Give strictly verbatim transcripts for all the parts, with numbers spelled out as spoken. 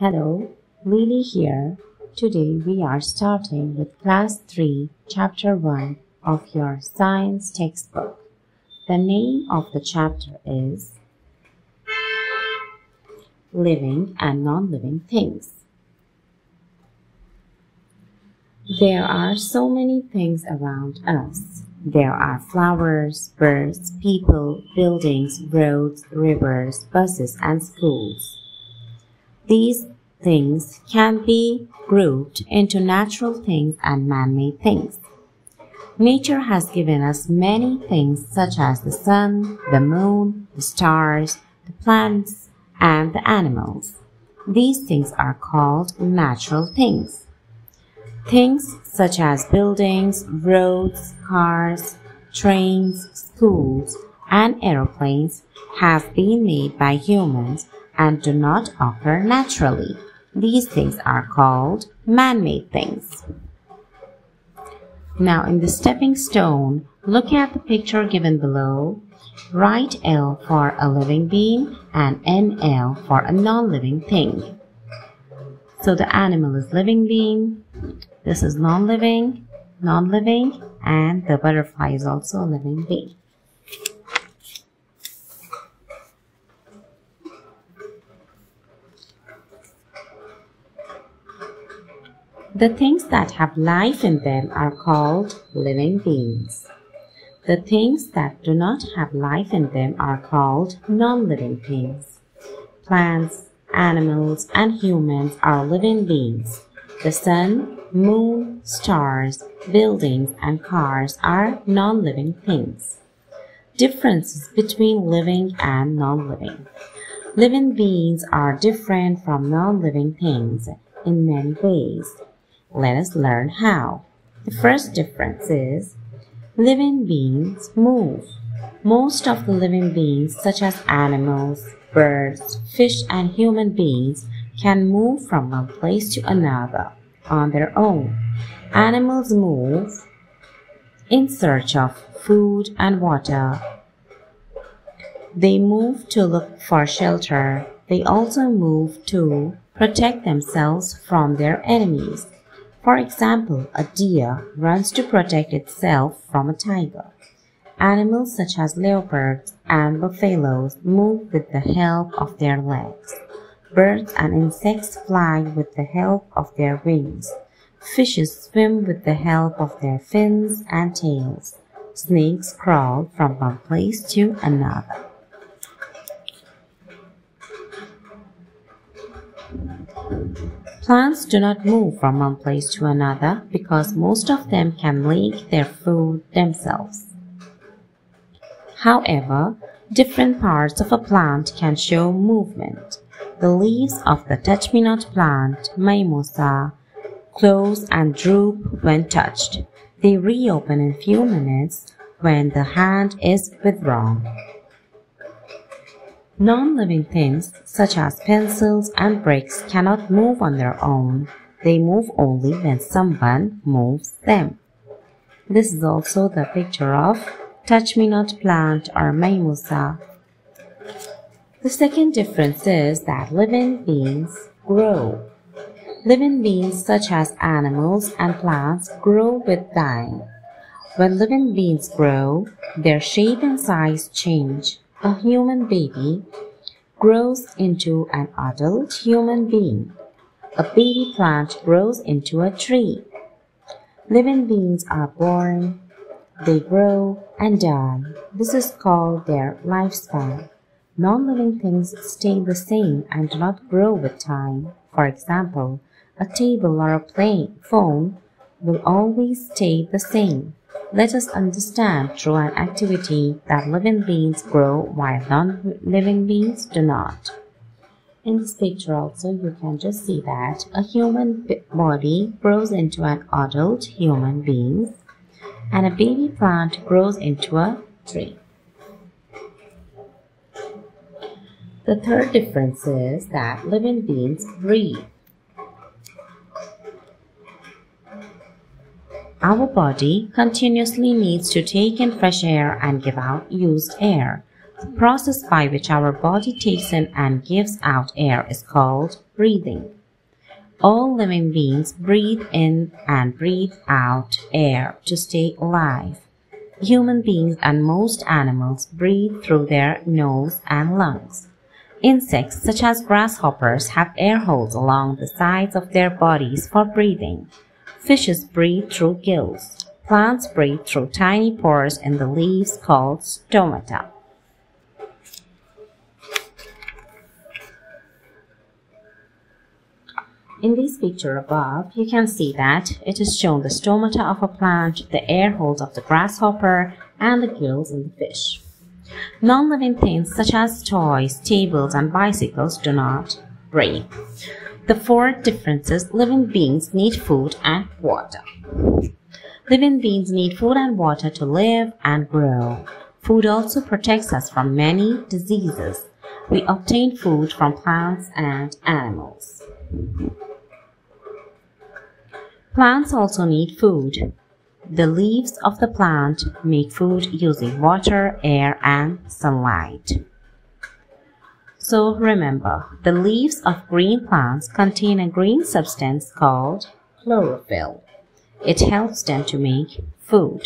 Hello, Lily here. Today we are starting with Class three, Chapter one of your science textbook. The name of the chapter is Living and Non-Living Things. There are so many things around us. There are flowers, birds, people, buildings, roads, rivers, buses, and schools. These things can be grouped into natural things and man-made things. Nature has given us many things such as the sun, the moon, the stars, the plants, and the animals. These things are called natural things. Things such as buildings, roads, cars, trains, schools, and aeroplanes have been made by humans and do not occur naturally. These things are called man-made things. Now in the stepping stone, look at the picture given below. Write L for a living being and N L for a non-living thing. So the animal is living being. This is non-living, non-living, and the butterfly is also a living being. The things that have life in them are called living beings. The things that do not have life in them are called non-living things. Plants, animals, and humans are living beings. The sun, moon, stars, buildings, and cars are non-living things. Differences between living and non-living. Living beings are different from non-living things in many ways. Let us learn how. The first difference is living beings move. Most of the living beings, such as animals, birds, fish, and human beings, can move from one place to another on their own. Animals move in search of food and water. They move to look for shelter. They also move to protect themselves from their enemies. For example, a deer runs to protect itself from a tiger. Animals such as leopards and buffaloes move with the help of their legs. Birds and insects fly with the help of their wings. Fishes swim with the help of their fins and tails. Snakes crawl from one place to another. Plants do not move from one place to another because most of them can make their food themselves. However, different parts of a plant can show movement. The leaves of the touch-me-not plant, Mimosa, close and droop when touched. They reopen in few minutes when the hand is withdrawn. Non-living things such as pencils and bricks cannot move on their own. They move only when someone moves them. This is also the picture of touch-me-not plant or Mimosa. The second difference is that living beings grow. Living beings such as animals and plants grow with time. When living beings grow, their shape and size change. A human baby grows into an adult human being. A baby plant grows into a tree. Living beings are born, they grow and die. This is called their lifespan. Non-living things stay the same and do not grow with time. For example, a table or a plane, phone will always stay the same. Let us understand through an activity that living beings grow while non-living beings do not. In this picture also, you can just see that a human body grows into an adult human being and a baby plant grows into a tree. The third difference is that living beings breathe. Our body continuously needs to take in fresh air and give out used air. The process by which our body takes in and gives out air is called breathing. All living beings breathe in and breathe out air to stay alive. Human beings and most animals breathe through their nose and lungs. Insects such as grasshoppers have air holes along the sides of their bodies for breathing. Fishes breathe through gills. Plants breathe through tiny pores in the leaves called stomata. In this picture above, you can see that it is shown the stomata of a plant, the air holes of the grasshopper, and the gills in the fish. Non-living things such as toys, tables, and bicycles do not breathe. The four differences: living beings need food and water. Living beings need food and water to live and grow. Food also protects us from many diseases. We obtain food from plants and animals. Plants also need food. The leaves of the plant make food using water, air, and sunlight. So remember, the leaves of green plants contain a green substance called chlorophyll. It helps them to make food.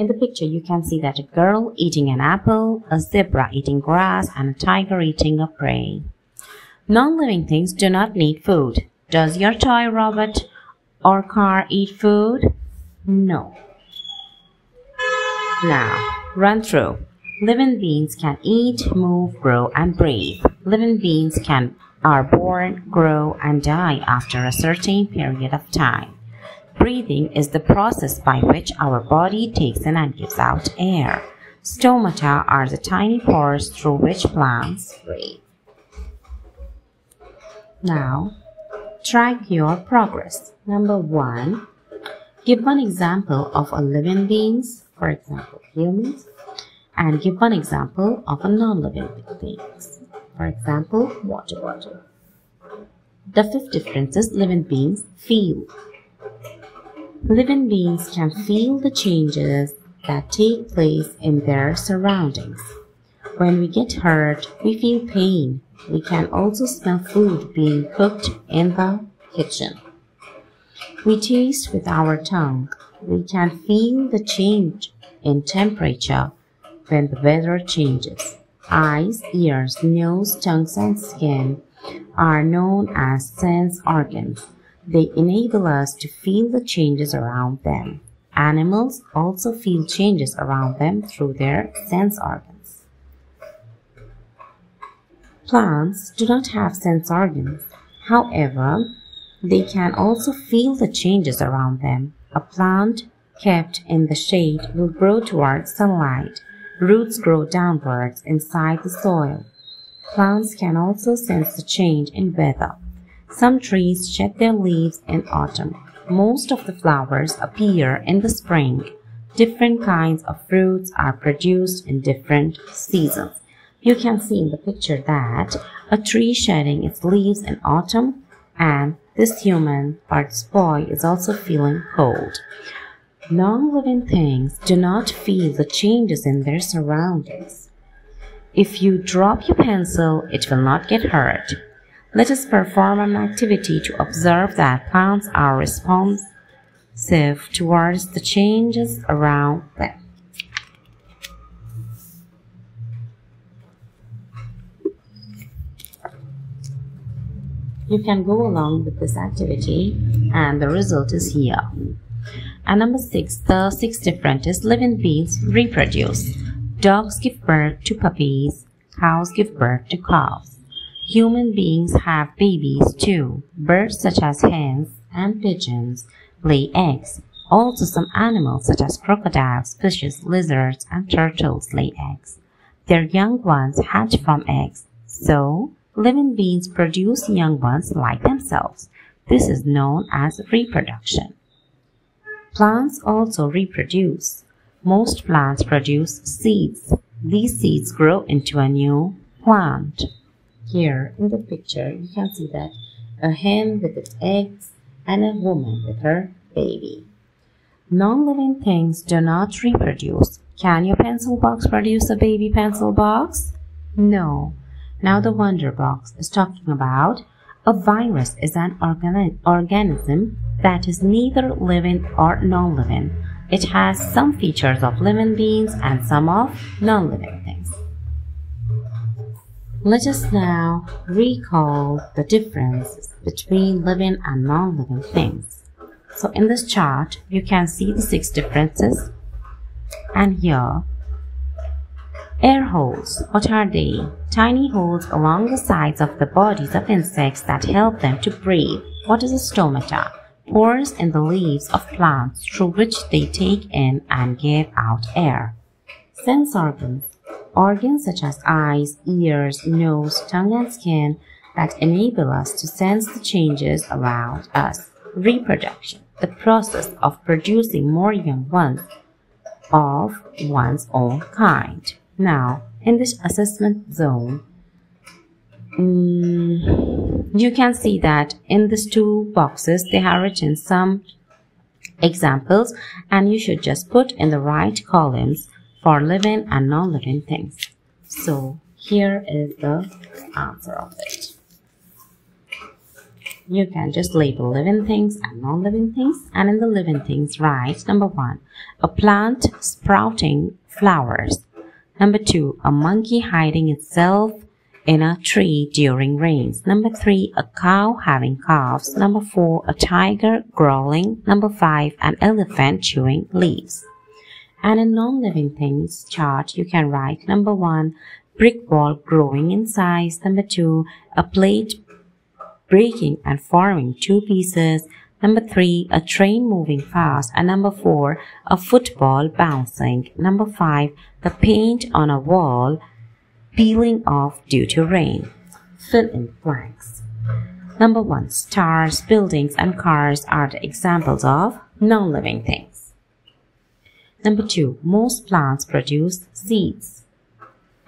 In the picture, you can see that a girl eating an apple, a zebra eating grass, and a tiger eating a prey. Non-living things do not need food. Does your toy robot or car eat food? No. Now, run through. Living beings can eat, move, grow, and breathe. Living beings can are born, grow, and die after a certain period of time. Breathing is the process by which our body takes in and gives out air. Stomata are the tiny pores through which plants breathe. Now, track your progress. Number one, give one example of a living being, for example, humans, and give one example of a non-living being, for example, water bottle. The fifth difference is living beings feel. Living beings can feel the changes that take place in their surroundings. When we get hurt, we feel pain. We can also smell food being cooked in the kitchen. We taste with our tongue. We can feel the change in temperature when the weather changes. Eyes, ears, nose, tongues, and skin are known as sense organs. They enable us to feel the changes around them. Animals also feel changes around them through their sense organs. Plants do not have sense organs. However, they can also feel the changes around them. A plant kept in the shade will grow towards sunlight. Roots grow downwards inside the soil. Plants can also sense the change in weather. Some trees shed their leaves in autumn. Most of the flowers appear in the spring. Different kinds of fruits are produced in different seasons. You can see in the picture that a tree shedding its leaves in autumn, and this human or this boy is also feeling cold. Non-living things do not feel the changes in their surroundings. If you drop your pencil, it will not get hurt. Let us perform an activity to observe that plants are responsive towards the changes around them. You can go along with this activity, and the result is here. And number six, the sixth difference is living beings reproduce. Dogs give birth to puppies. Cows give birth to calves. Human beings have babies too. Birds such as hens and pigeons lay eggs. Also some animals such as crocodiles, fishes, lizards, and turtles lay eggs. Their young ones hatch from eggs. So, living beings produce young ones like themselves. This is known as reproduction. Plants also reproduce. Most plants produce seeds. These seeds grow into a new plant. Here in the picture, you can see that a hen with its eggs and a woman with her baby. Non-living things do not reproduce. Can your pencil box produce a baby pencil box? No. Now the wonder box is talking about a virus is an organi organism that is neither living or non-living. It has some features of living beings and some of non-living things. Let us now recall the differences between living and non-living things. So in this chart, you can see the six differences. And here, air holes. What are they? Tiny holes along the sides of the bodies of insects that help them to breathe. What is a stomata? Pores in the leaves of plants through which they take in and give out air. Sense organs. Organs such as eyes, ears, nose, tongue and skin that enable us to sense the changes around us. Reproduction. The process of producing more young ones of one's own kind. Now, in this assessment zone, um, you can see that in these two boxes, they have written some examples, and you should just put in the right columns for living and non-living things. So, here is the answer of it. You can just label living things and non-living things, and in the living things, write number one, a plant sprouting flowers. Number two, a monkey hiding itself in a tree during rains. Number three, a cow having calves. Number four, a tiger growling. Number five, an elephant chewing leaves. And in non-living things chart, you can write number one, brick wall growing in size. Number two, a plate breaking and forming two pieces. Number three, a train moving fast. And number four, a football bouncing. Number five, the paint on a wall peeling off due to rain. Fill in blanks. Number one, stars, buildings, and cars are the examples of non-living things. Number two, most plants produce seeds.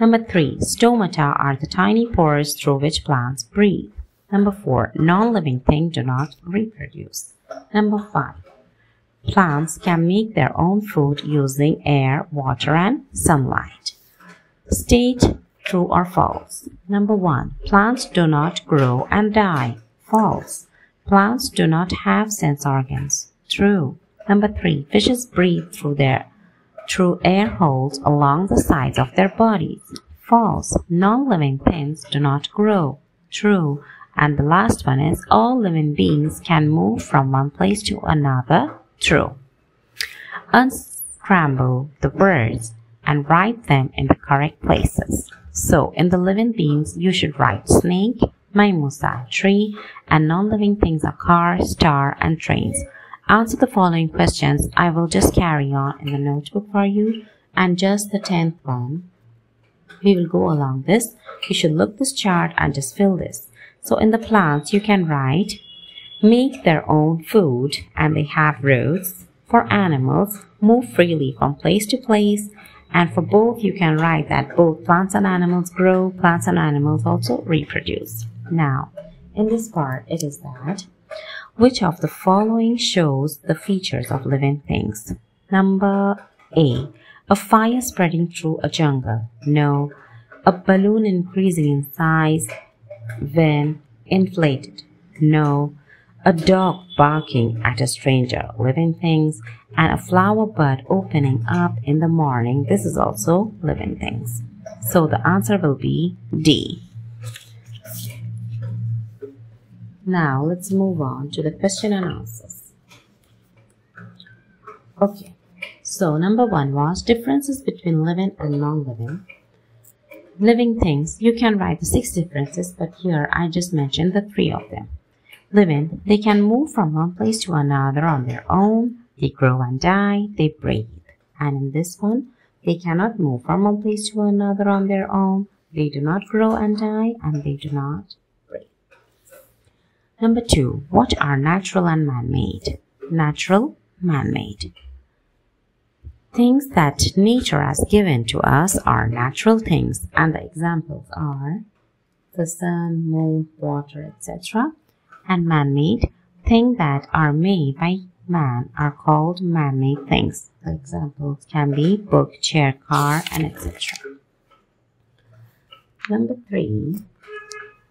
Number three, stomata are the tiny pores through which plants breathe. Number four, non-living things do not reproduce. Number five, plants can make their own food using air, water, and sunlight. State true or false. Number one, plants do not grow and die. False. Plants do not have sense organs. True. Number three, fishes breathe through their through air holes along the sides of their bodies. False. Non-living things do not grow. True. And the last one is all living beings can move from one place to another. True. Unscramble the words and write them in the correct places. So, in the living beings, you should write snake, mimosa, tree, and non-living things are car, star, and trains. Answer the following questions. I will just carry on in the notebook for you. And just the tenth one, we will go along this. You should look this chart and just fill this. So in the plants, you can write, make their own food and they have roots. For animals, move freely from place to place. And for both, you can write that both plants and animals grow, plants and animals also reproduce. Now, in this part, it is that, which of the following shows the features of living things? Number A, a fire spreading through a jungle. No. A balloon increasing in size when inflated. No. A dog barking at a stranger, living things, and a flower bud opening up in the morning. This is also living things. So the answer will be D. Now let's move on to the question and answers. Okay. So number one was differences between living and non-living. Living things, you can write the six differences, but here I just mentioned the three of them. Living, they can move from one place to another on their own. They grow and die. They breathe. And in this one, they cannot move from one place to another on their own. They do not grow and die, and they do not breathe. Number two, what are natural and man-made? Natural, man-made. Things that nature has given to us are natural things, and the examples are the sun, moon, water, et cetera. And man-made things that are made by man are called man-made things. The examples can be book, chair, car, and et cetera. Number three.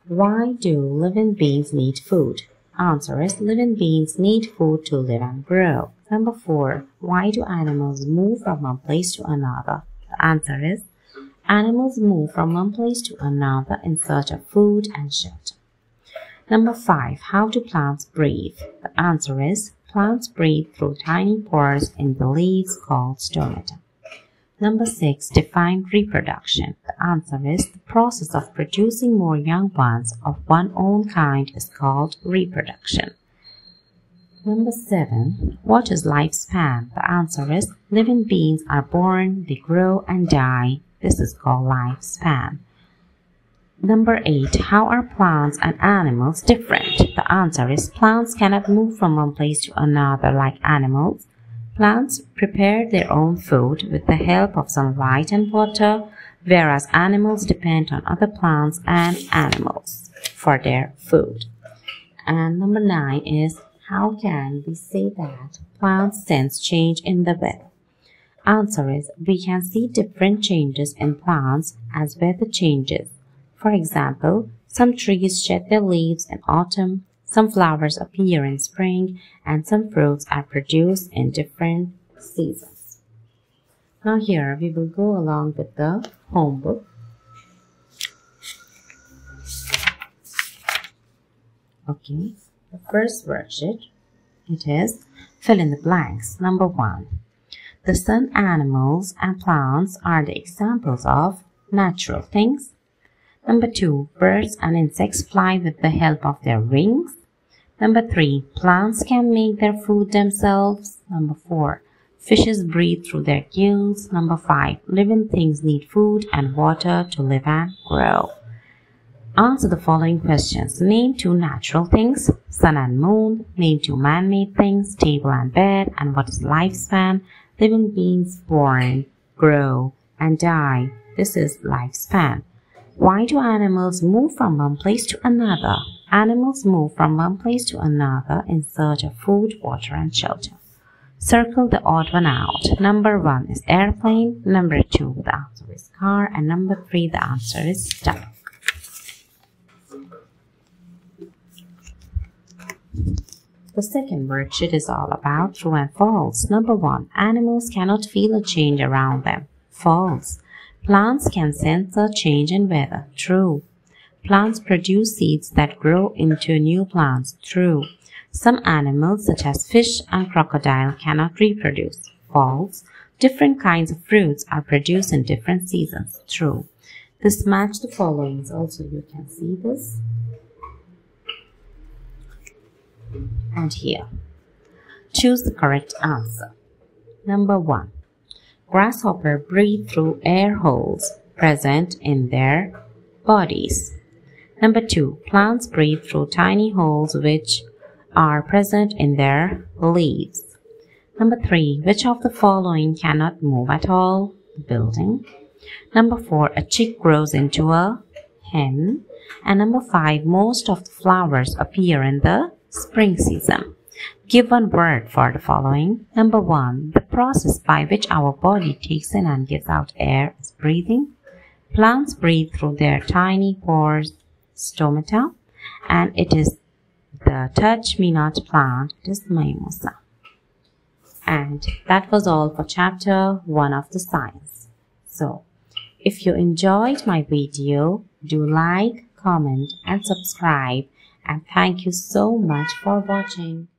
Why do living beings need food? Answer is living beings need food to live and grow. Number four. Why do animals move from one place to another? The answer is animals move from one place to another in search of food and shelter. Number five. How do plants breathe? The answer is plants breathe through tiny pores in the leaves called stomata. Number six. Define reproduction. The answer is the process of producing more young ones of one own kind is called reproduction. Number seven. What is lifespan? The answer is living beings are born, they grow and die. This is called lifespan. Number eight. How are plants and animals different? The answer is plants cannot move from one place to another like animals. Plants prepare their own food with the help of sunlight and water, whereas animals depend on other plants and animals for their food. And number nine is, how can we say that plants sense change in the weather? Answer is, we can see different changes in plants as weather changes. For example, some trees shed their leaves in autumn, some flowers appear in spring, and some fruits are produced in different seasons. Now here we will go along with the homework. Okay, the first worksheet, it is fill in the blanks. Number one, the sun, animals, and plants are the examples of natural things. Number two, birds and insects fly with the help of their wings. Number three, plants can make their food themselves. Number four, fishes breathe through their gills. Number five, living things need food and water to live and grow. Answer the following questions. Name two natural things, sun and moon. Name two man-made things, table and bed. And what is lifespan? Living beings born, grow, and die. This is lifespan. Why do animals move from one place to another? Animals move from one place to another in search of food, water, and shelter. Circle the odd one out. Number one is airplane. Number two, the answer is car. And number three, the answer is duck. The second worksheet is all about true and false. Number one, animals cannot feel a change around them. False. Plants can sense a change in weather. True. Plants produce seeds that grow into new plants. True. Some animals such as fish and crocodile cannot reproduce. False. Different kinds of fruits are produced in different seasons. True. This match the followings. Also you can see this. And here. Choose the correct answer. Number one. Grasshopper breathe through air holes present in their bodies. Number two, plants breathe through tiny holes which are present in their leaves. Number three, which of the following cannot move at all? The building. Number four, a chick grows into a hen. And number five, most of the flowers appear in the spring season. Give one word for the following. Number one, the process by which our body takes in and gives out air is breathing. Plants breathe through their tiny pores, stomata, and it is the touch-me-not plant, it is Mimosa. And that was all for chapter one of the science. So, if you enjoyed my video, do like, comment, and subscribe. And thank you so much for watching.